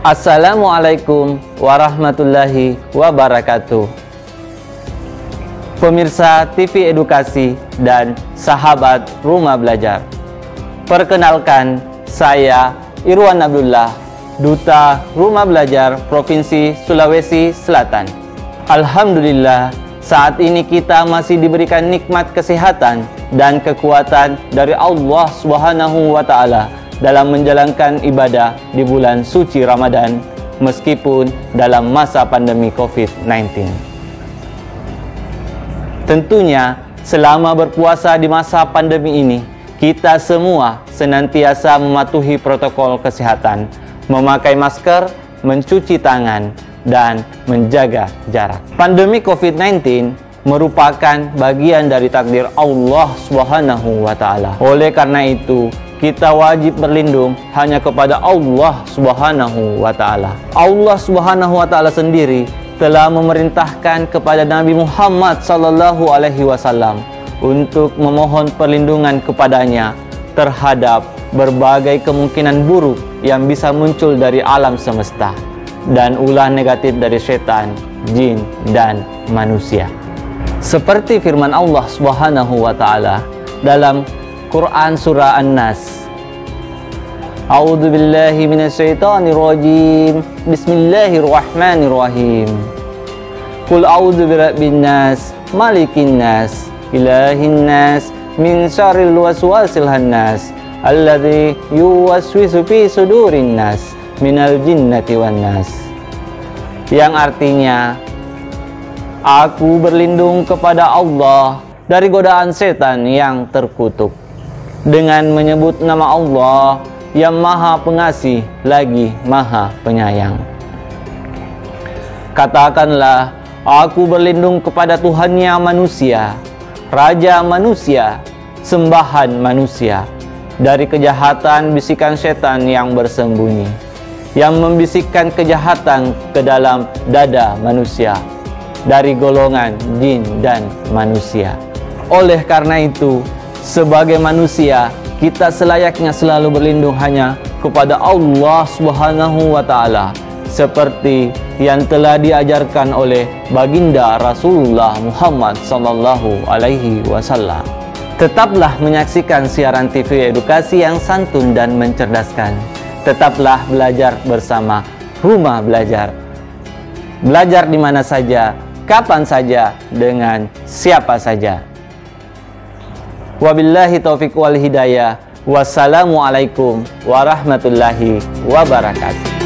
Assalamualaikum warahmatullahi wabarakatuh. Pemirsa TV Edukasi dan sahabat Rumah Belajar, perkenalkan, saya Irwan Abdullah, Duta Rumah Belajar Provinsi Sulawesi Selatan. Alhamdulillah, saat ini kita masih diberikan nikmat kesehatan dan kekuatan dari Allah Subhanahu wa Ta'ala dalam menjalankan ibadah di bulan suci Ramadan, meskipun dalam masa pandemi COVID-19. Tentunya, selama berpuasa di masa pandemi ini, kita semua senantiasa mematuhi protokol kesehatan, memakai masker, mencuci tangan, dan menjaga jarak. Pandemi COVID-19 merupakan bagian dari takdir Allah Subhanahu wa Ta'ala. Oleh karena itu, kita wajib berlindung hanya kepada Allah Subhanahu wa Ta'ala. Allah Subhanahu wa Ta'ala sendiri telah memerintahkan kepada Nabi Muhammad sallallahu alaihi wasallam untuk memohon perlindungan kepadanya terhadap berbagai kemungkinan buruk yang bisa muncul dari alam semesta dan ulah negatif dari setan, jin, dan manusia. Seperti firman Allah Subhanahu wa Ta'ala dalam Quran surah An-Nas. A'udzubillahi minasyaitonirrajim. Bismillahirrahmanirrahim. Qul a'udzu birabbin nas, malikin nas, ilahin nas, min syarril waswasil khannas, alladzi yuwaswisu fi sudurin nas, minal jinnati wan nas. Yang artinya, aku berlindung kepada Allah dari godaan setan yang terkutuk, dengan menyebut nama Allah yang Maha Pengasih lagi Maha Penyayang. Katakanlah, aku berlindung kepada Tuhannya manusia, raja manusia, sembahan manusia, dari kejahatan bisikan setan yang bersembunyi, yang membisikkan kejahatan ke dalam dada manusia, dari golongan jin dan manusia. Oleh karena itu, sebagai manusia, kita selayaknya selalu berlindung hanya kepada Allah Subhanahu wa Ta'ala, seperti yang telah diajarkan oleh baginda Rasulullah Muhammad sallallahu alaihi wasallam. Tetaplah menyaksikan siaran TV edukasi yang santun dan mencerdaskan. Tetaplah belajar bersama Rumah Belajar. Belajar di mana saja, kapan saja, dengan siapa saja. Wabillahi taufiq wal hidayah. Wassalamualaikum warahmatullahi wabarakatuh.